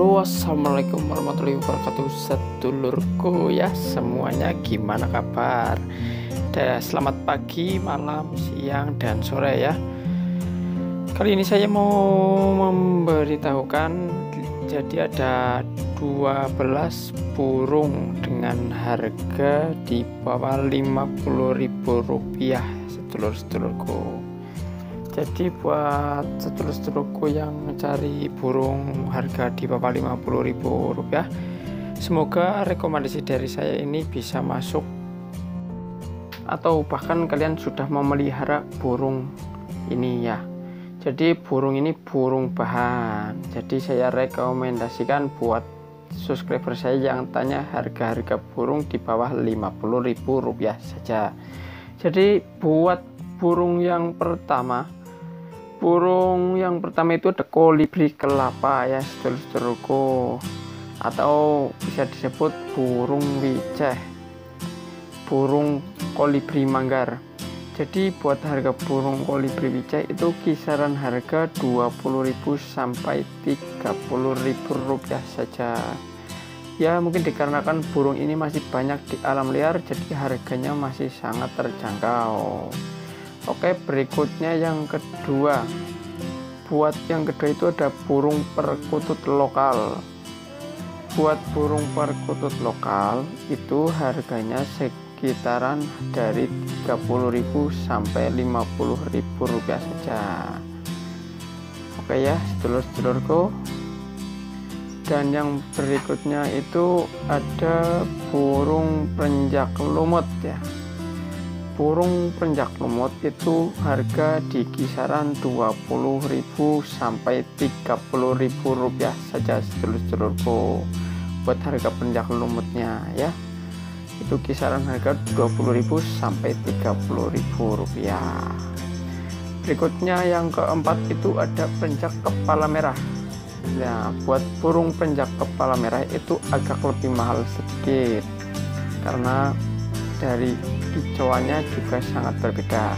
Halo, assalamualaikum warahmatullahi wabarakatuh. Sedulurku ya semuanya, gimana kabar? Selamat pagi, malam, siang, dan sore ya. Kali ini saya mau memberitahukan, jadi ada 12 burung dengan harga di bawah Rp50.000 sedulur-sedulurku. Jadi buat sedulur-sedulurku yang mencari burung harga di bawah Rp50.000, semoga rekomendasi dari saya ini bisa masuk, atau bahkan kalian sudah memelihara burung ini ya. Jadi burung ini burung bahan, jadi saya rekomendasikan buat subscriber saya yang tanya harga-harga burung di bawah Rp50.000 saja. Jadi buat burung yang pertama itu ada kolibri kelapa ya sedulur-sedulurku, atau bisa disebut burung wiceh, burung kolibri manggar. Jadi buat harga burung kolibri wiceh itu kisaran harga Rp20.000 sampai Rp30.000 saja ya. Mungkin dikarenakan burung ini masih banyak di alam liar, jadi harganya masih sangat terjangkau. Oke, berikutnya yang kedua. Buat yang kedua itu ada burung perkutut lokal. Buat burung perkutut lokal itu harganya sekitaran dari Rp30.000 sampai Rp50.000 saja. Oke ya sedulur-sedulurku. Dan yang berikutnya itu ada burung perenjak lumut ya. Burung perenjak lumut itu harga di kisaran Rp20.000 sampai Rp30.000 saja sedulur-sedulurku. Buat harga perenjak lumutnya ya, itu kisaran harga Rp20.000 sampai Rp30.000. Berikutnya yang keempat itu ada perenjak kepala merah. Nah, buat burung perenjak kepala merah itu agak lebih mahal sedikit, karena dari kicauannya juga sangat berbeda.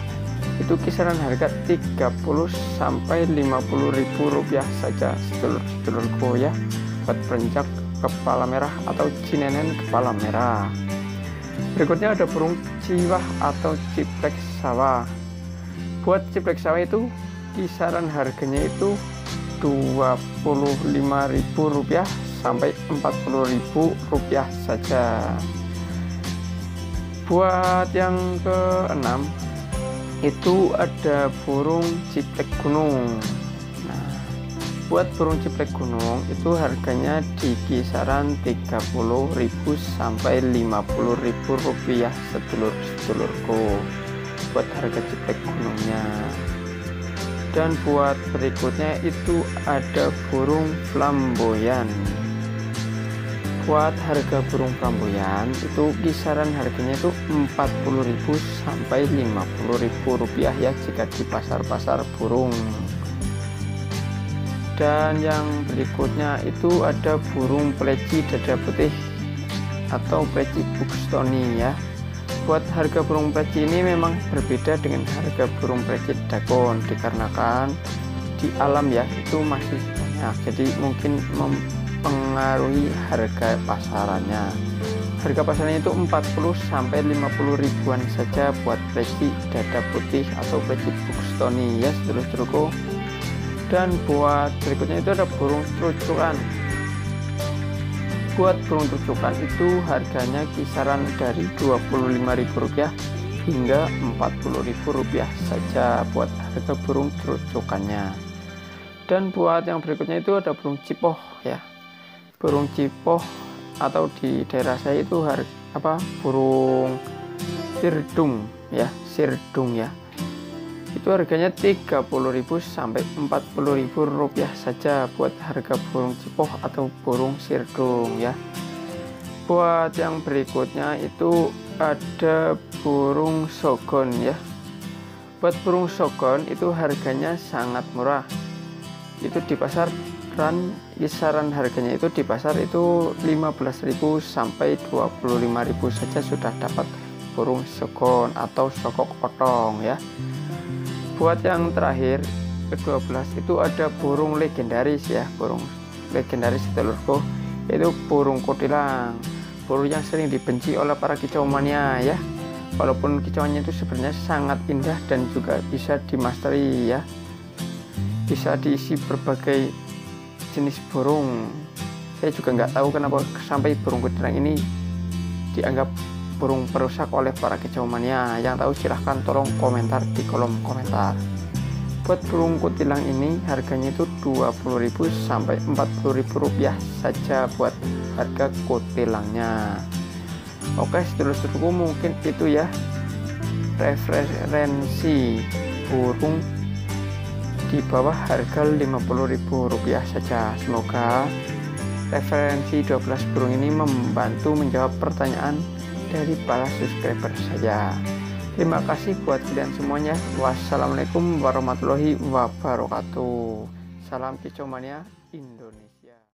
Itu kisaran harga Rp30.000 sampai Rp50.000 saja sedulur-sedulurku ya, buat perenjak kepala merah atau cinenen kepala merah. Berikutnya ada burung ciwah atau ciplek sawah. Buat ciplek sawah itu kisaran harganya itu Rp25.000 sampai Rp40.000 saja. Buat yang keenam itu ada burung ciplek gunung. Nah, buat burung ciplek gunung itu harganya di kisaran Rp30.000 sampai Rp50.000 sedulur-sedulurku, buat harga ciplek gunungnya. Dan buat berikutnya itu ada burung flamboyan. Buat harga burung flamboyan itu kisaran harganya itu Rp40.000 sampai Rp50.000 ya, jika di pasar-pasar burung. Dan yang berikutnya itu ada burung peleci dada putih atau peleci Buxtoni ya. Buat harga burung peleci ini memang berbeda dengan harga burung peleci dakon, dikarenakan di alam ya itu masih banyak, jadi mungkin mempengaruhi harga pasarannya. Harga pasarannya itu 40 sampai 50 ribuan saja buat peleci dada putih atau peleci Buxtoni ya sedulur-sedulurku. Dan buat berikutnya itu ada burung trucukan. Buat burung trucukan itu harganya kisaran dari Rp25.000 hingga Rp40.000 saja buat harga burung trucukannya. Dan buat yang berikutnya itu ada burung cipoh ya. Burung cipoh atau di daerah saya itu burung sirdung ya, itu harganya Rp30.000 sampai Rp40.000 saja buat harga burung cipoh atau burung sirdung ya. Buat yang berikutnya itu ada burung sogon ya. Buat burung sogon itu harganya sangat murah, itu di pasar kisaran harganya itu di pasar itu Rp15.000 sampai Rp25.000 saja sudah dapat burung sogon atau sokok otong ya. Buat yang terakhir ke-12 itu ada burung legendaris ya. Burung legendaris telurku, yaitu burung kutilang, burung yang sering dibenci oleh para kicau mania ya, walaupun kicauannya itu sebenarnya sangat indah dan juga bisa dimasteri ya, bisa diisi berbagai jenis burung. Saya juga nggak tahu kenapa sampai burung kutilang ini dianggap burung perusak oleh para kicau mania. Yang tahu silahkan tolong komentar di kolom komentar. Buat burung kutilang ini harganya itu Rp20.000 sampai Rp40.000 saja buat harga kutilangnya. Oke, sedulur-sedulurku, mungkin itu ya referensi burung di bawah harga Rp50.000 saja. Semoga referensi 12 burung ini membantu menjawab pertanyaan dari para subscriber saya. Terima kasih buat kalian semuanya. Wassalamualaikum warahmatullahi wabarakatuh. Salam kicau mania Indonesia.